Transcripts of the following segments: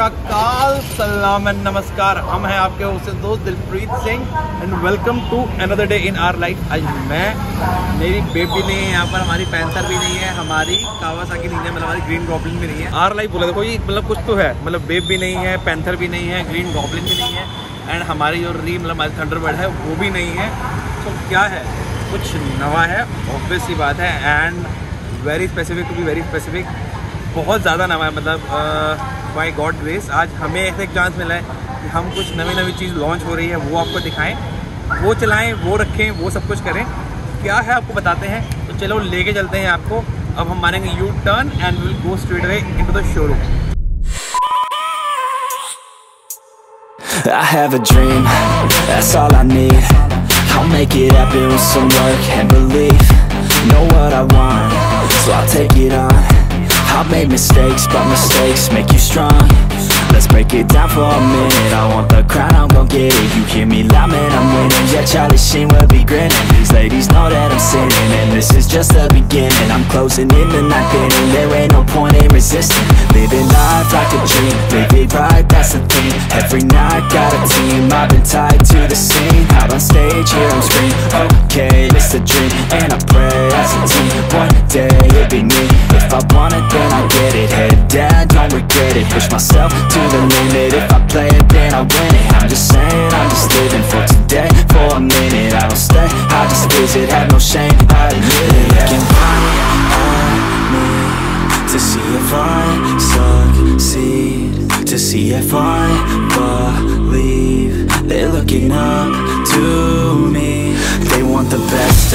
अकाल सलाम एंड नमस्कार। हम हैं आपके उसके दोस्त Dilpreet Singh and welcome to another day in our life. आज मेरी बेबी नहीं है यहाँ पर, हमारी पैंथर भी नहीं है, हमारी कावासाकी नहीं है, मतलब हमारी ग्रीन गॉब्लिन भी नहीं है। आर लाइफ बोला देखो, ये मतलब कुछ तो है, मतलब बेब भी नहीं है, पैंथर भी नहीं है, ग्रीन गॉब्लिन भी नहीं है एंड हमारी जो री मतलब हमारी थंडरबर्ड है वो भी नहीं है। तो क्या है, कुछ नवा है, ऑब्वियस ही बात है and very specific to be very specific, बहुत ज़्यादा नवा है। मतलब बाय गॉड ग्रेस आज हमें ऐसा एक चांस मिला है कि हम कुछ नवी चीज़ लॉन्च हो रही है वो आपको दिखाएं, वो चलाएं, वो रखें, वो सब कुछ करें। क्या है आपको बताते हैं, तो चलो लेके चलते हैं आपको। अब हम मारेंगे U turn and will go straight away into the showroom. I have a dream, that's all I need. I'll make it happen with some work and belief. Know what I want, so I'll take it on. I've made mistakes, but mistakes make you strong. Let's break it down for a minute. I want the crown, I'm gon' get it. You hear me loud, man, I'm winning. Yeah, Charlie Sheen will be grinning. These ladies know that I'm sinning, and this is just the beginning. I'm closing in the night inning. There ain't no point in resisting. Living life like a dream, live it right, that's the thing. Every night, got a team, I've been tied to the scene. Out on stage, here I'm scream. Okay, it's a dream, and I pray as a team. One day, it'll be me. If I want it, then I get it. Head down, don't regret it. Push myself to the limit. If I play it, then I win it. I'm just saying, I'm just living for today, for a minute. I don't stay, I just visit, have no shame, I admit it. Looking right at me, to see if I succeed, to see if I believe. They're looking up to me, they want the best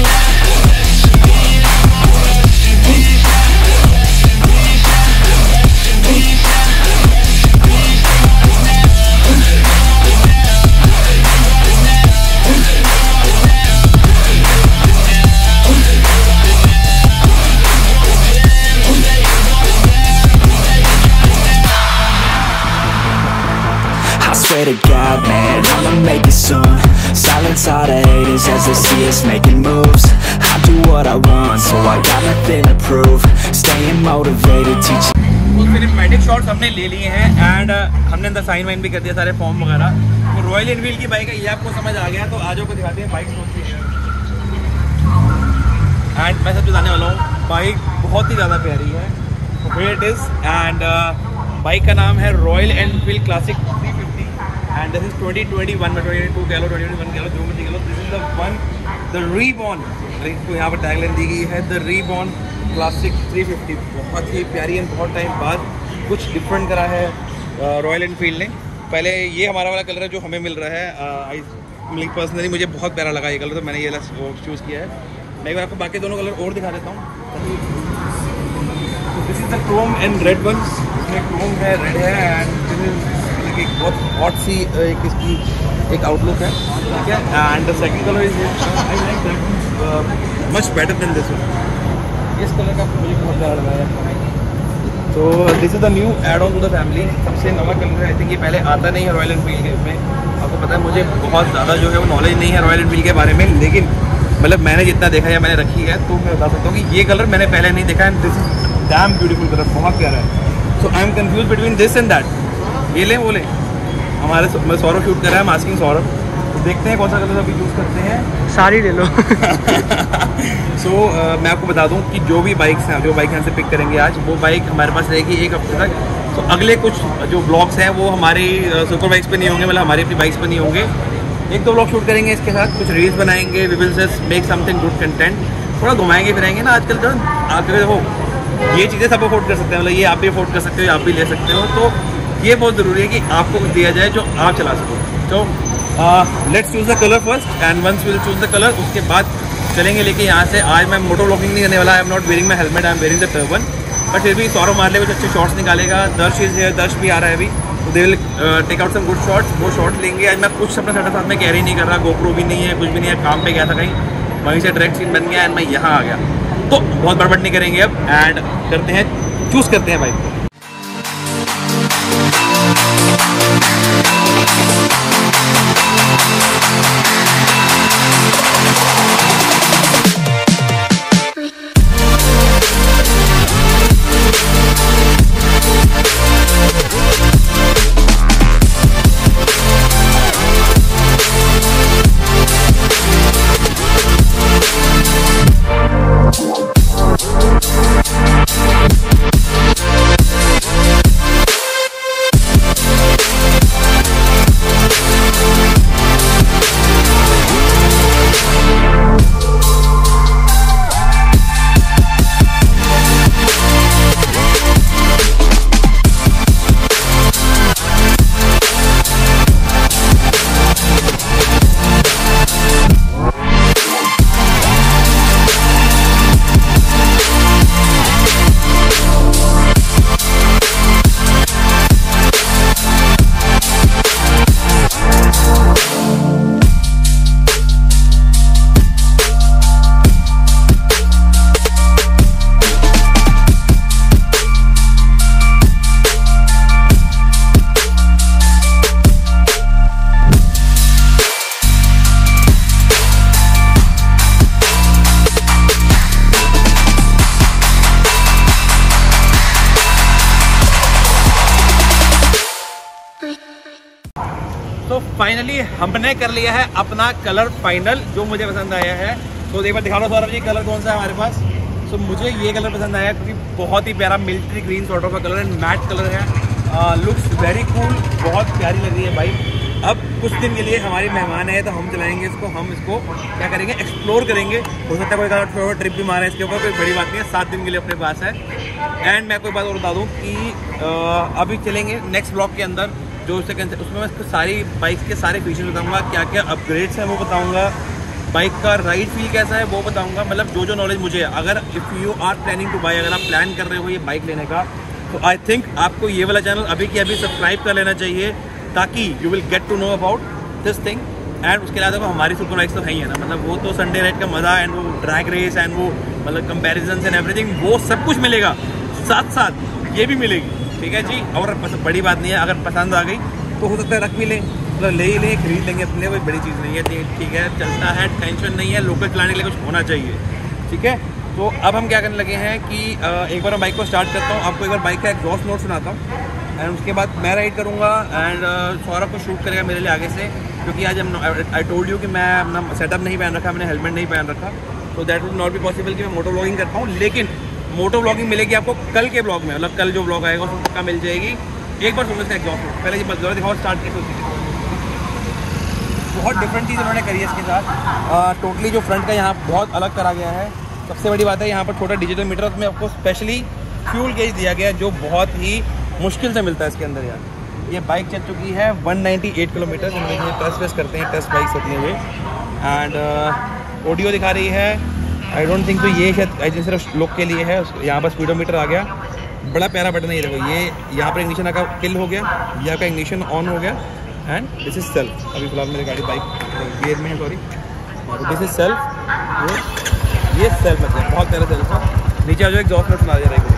of me now. Swear to God, man, I'ma make it soon. Silence all the haters as they see us making moves. I do what I want, so I got nothing to prove. Staying motivated, teaching. वो cinematic shots हमने ले लिए हैं and हमने अंदर sign wine भी कर दिया, सारे फॉर्म वगैरह। तो रॉयल एनफील्ड की बाइक है, ये आपको समझ आ गया, तो आज आपको दिखाते हैं बाइक कौन सी है। एंड मैं सब बताने वाला हूँ, बाइक बहुत ही ज़्यादा प्यारी है, ग्रेट इज़ एंड बाइक का नाम है Royal Enfield Classic and this is 2021 or 2022 kilo 2021 kilo जो मर्जी kilo. This is the one, the reborn, इसको यहाँ पर टैगलाइन दी गई है, the reborn classic 350. बहुत ही प्यारी एंड बहुत टाइम बाद कुछ डिफरेंट करा है रॉयल एनफील्ड ने। पहले ये हमारा वाला कलर है जो हमें मिल रहा है, आई पर्सनली मुझे बहुत प्यारा लगा ये कलर, तो मैंने ये चूज़ किया है। मैं एक बार आपको बाकी दोनों कलर और दिखा देता हूँ। This is the chrome and red one, इसमें क्रोम है, रेड है एंड एक बहुत हॉट सी एक इसकी एक आउटलुक है, ठीक है। And the second colour is I like that much better than this one, इस कलर का मुझे बहुत प्यारा लगा है। तो this is the new add on to the family, सबसे नवा कलर है। आई थिंक ये पहले आता नहीं है रॉयल एनफील्ड के उसमें, आपको पता है मुझे बहुत ज़्यादा जो है वो नॉलेज नहीं है रॉयल एनफील्ड के बारे में, लेकिन मतलब मैंने जितना देखा या मैंने रखी है तो मैं बता सकता हूँ कि ये कलर मैंने पहले नहीं देखा and this is damn beautiful colour, बहुत प्यारा है। So I am confuse between this and that, ये लें वो लें। हमारे मैं सौरभ शूट कर रहा है, मास्किंग सौरभ, तो देखते हैं कौन सा कलर अभी यूज़ करते हैं, सारी ले लो। सो मैं आपको बता दूं कि जो भी बाइक्स हैं, जो बाइक यहाँ से पिक करेंगे आज, वो बाइक हमारे पास रहेगी एक हफ्ते तक। तो अगले कुछ जो ब्लॉग्स हैं वो हमारी सुपर बाइक्स पर नहीं होंगे, मतलब हमारी अपनी बाइक्स पर नहीं होंगे। एक दो ब्लॉग शूट करेंगे, इसके साथ कुछ रील्स बनाएंगे, we will just make something good content. थोड़ा घुमाएंगे फिरेंगे ना आजकल, थोड़ा आजकल देखो ये चीज़ें सब अफोर्ड कर सकते हैं, मतलब ये आप भी अफोर्ड कर सकते हो, आप भी ले सकते हो, तो ये बहुत ज़रूरी है कि आपको कुछ दिया जाए जो आप चला सको। तो let's choose the colour first and once will choose the colour, उसके बाद चलेंगे लेके यहाँ से। आज मैं मोटो व्लॉगिंग नहीं करने वाला, I am not wearing my helmet, I am wearing the turban, but फिर भी सौरभ मार ले कुछ अच्छे शॉट्स निकालेगा। दर्श इज है, दर्श भी आ रहा है अभी, तो they will take out some good shots, वो शॉट लेंगे। आज मैं कुछ अपना सेटअप साथ में कैरी नहीं कर रहा, गोप्रो भी नहीं है, कुछ भी नहीं है, काम पर गया था कहीं, वहीं से डायरेक्ट सीन बन गया एंड मैं यहाँ आ गया, तो बहुत बड़बड़ नहीं करेंगे अब एंड करते हैं, चूज़ करते हैं बाइक को। फाइनली हमने कर लिया है अपना कलर फाइनल जो मुझे पसंद आया है। तो एक बार दिखा लो सौरभ जी, कलर कौन सा है हमारे पास। तो मुझे ये कलर पसंद आया क्योंकि बहुत ही प्यारा military green sort of colour है, मैट कलर है, लुक्स वेरी कूल, बहुत प्यारी लग रही है भाई। अब कुछ दिन के लिए हमारे मेहमान है तो हम चलाएंगे इसको, हम इसको क्या करेंगे एक्सप्लोर करेंगे। हो सकता है कोई थोड़ा ट्रिप भी मारा है इसके ऊपर, कोई बड़ी बात नहीं है, 7 दिन के लिए अपने पास है। एंड मैं कोई बात और बता दूँ कि अभी चलेंगे नेक्स्ट ब्लॉग के अंदर जो सेकेंड उसमें मैं इसको सारी बाइक के सारे फीचर्स बताऊँगा, क्या क्या अपग्रेड्स हैं वो बताऊँगा, बाइक का राइड फील कैसा है वो बताऊंगा। मतलब जो जो नॉलेज मुझे है, अगर if you are planning to buy, अगर आप प्लान कर रहे हो ये बाइक लेने का, तो आई थिंक आपको ये वाला चैनल अभी की अभी सब्सक्राइब कर लेना चाहिए ताकि you will get to know about this thing. And उसके अलावा तो हमारी सुपर बाइक्स तो है ही है ना, मतलब वो तो संडे राइड का मज़ा एंड वो ड्रैग रेस एंड वो मतलब कंपेरिजन एंड एवरीथिंग वो सब कुछ मिलेगा, साथ साथ ये भी मिलेगी। ठीक है जी, और बड़ी बात नहीं है, अगर पसंद आ गई तो हो सकता है रख भी लें, मतलब ले ही लें, खरीद लेंगे अपने, कोई बड़ी चीज़ नहीं है। ठीक है, चलता है, टेंशन नहीं है, लोकल चलाने के लिए कुछ होना चाहिए। ठीक है, तो अब हम क्या करने लगे हैं कि एक बार मैं बाइक को स्टार्ट करता हूँ, आपको एक बार बाइक का एग्जॉस्ट नोट सुनाता हूँ एंड उसके बाद मैं राइड करूँगा एंड सौरभ को शूट करेगा मेरे लिए आगे से, क्योंकि आज हम आई टोल्ड यू कि मैं अपना सेटअप नहीं पहन रखा, मैंने हेलमेट नहीं पहन रखा, तो that would not be possible कि मैं मोटो व्लॉगिंग कर पाऊँ। लेकिन मोटो व्लॉगिंग मिलेगी आपको कल के ब्लॉग में, मतलब कल जो ब्लॉग आएगा उसमें पक्का मिल जाएगी। एक बार सुनो इसका एग्जॉस्ट नोट, पहले जब दिखाओ स्टार्ट करके, बहुत डिफरेंट चीज़ उन्होंने करी है इसके साथ। टोटली जो फ्रंट का यहाँ बहुत अलग करा गया है। सबसे बड़ी बात है यहाँ पर छोटा डिजिटल मीटर, उसमें आपको स्पेशली फ्यूल गेज दिया गया है जो बहुत ही मुश्किल से मिलता है इसके अंदर। यार ये बाइक चल चुकी है 198 किलोमीटर, जिनमें ये टेस्ट वेस्ट करते हैं, टेस्ट बाइक होती है ये। एंड ऑडियो दिखा रही है, आई डोंट थिंक तो ये शायद सिर्फ लोग के लिए है। यहाँ पर स्पीडोमीटर आ गया, बड़ा प्यारा बटन है ये देखो, ये यहाँ पर इग्निशन का किल हो गया, ये आपका इग्निशन ऑन हो गया एंड दिस इज सेल्फ। अभी फिलहाल मेरी गाड़ी बाइक गियर में है, सॉरी, दिस इज सेल्फ, ये सेल्फ मतलब बहुत प्यारा सेल्फ है। नीचे आ जाओ, एग्जॉस्ट नोट सुना दे रहा है।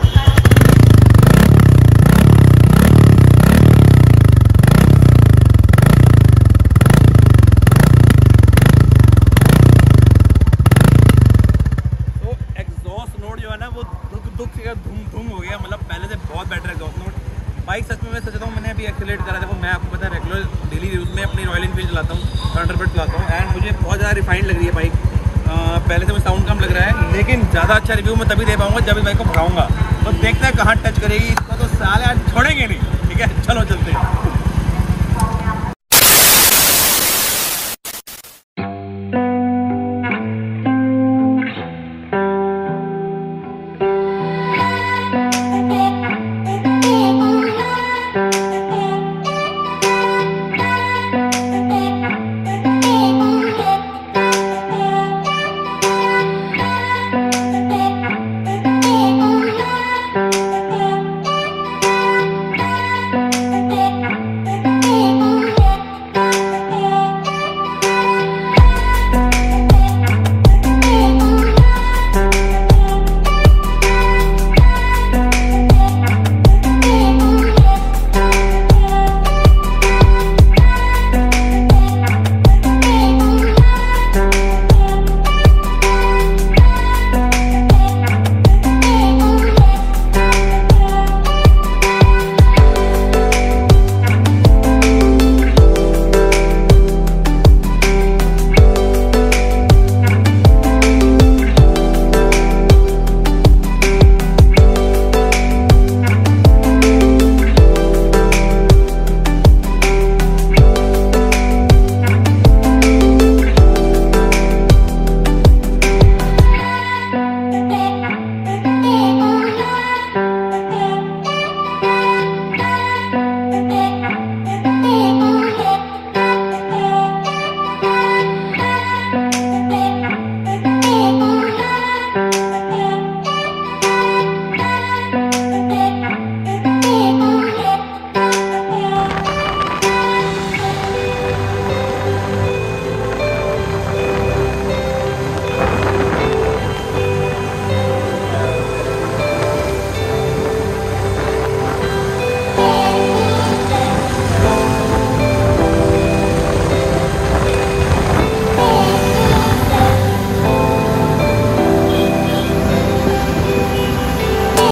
तो एग्जॉस्ट नोट जो है ना वो दुख दुख से धूम धूम हो गया, मतलब पहले से बहुत बेटर एग्जॉस्ट नोट। बाइक सच में मैं सोचता हूँ, मैंने अभी एक्सेलरेट करा। देखो मैं आपको पता है रेगुलर डेली यूज़ में अपनी रॉयल एनफील्ड चलाता हूँ, थंडरबर्ड चलाता हूँ एंड मुझे बहुत ज़्यादा रिफाइंड लग रही है बाइक। पहले से मुझे साउंड कम लग रहा है, लेकिन ज़्यादा अच्छा रिव्यू मैं तभी दे पाऊँगा जब इस बाइक को भगाऊंगा। तो देखते हैं कहाँ टच करेगी इसको, तो साले आज छोड़ेंगे नहीं। ठीक है, चलो चलते हैं।